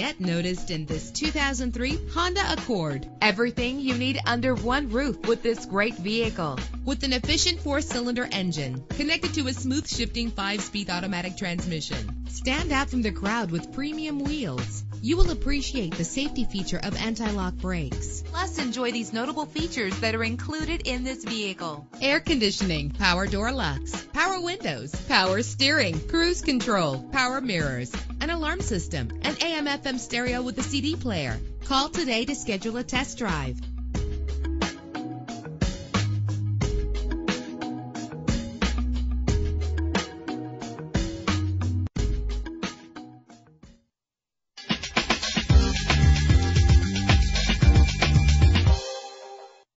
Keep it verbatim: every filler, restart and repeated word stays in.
Get noticed in this two thousand three Honda Accord. Everything you need under one roof with this great vehicle. With an efficient four-cylinder engine connected to a smooth shifting five-speed automatic transmission. Stand out from the crowd with premium wheels. You will appreciate the safety feature of anti-lock brakes. Plus, enjoy these notable features that are included in this vehicle. Air conditioning, power door locks, power windows, power steering, cruise control, power mirrors, an alarm system, an A M F M stereo with a C D player. Call today to schedule a test drive.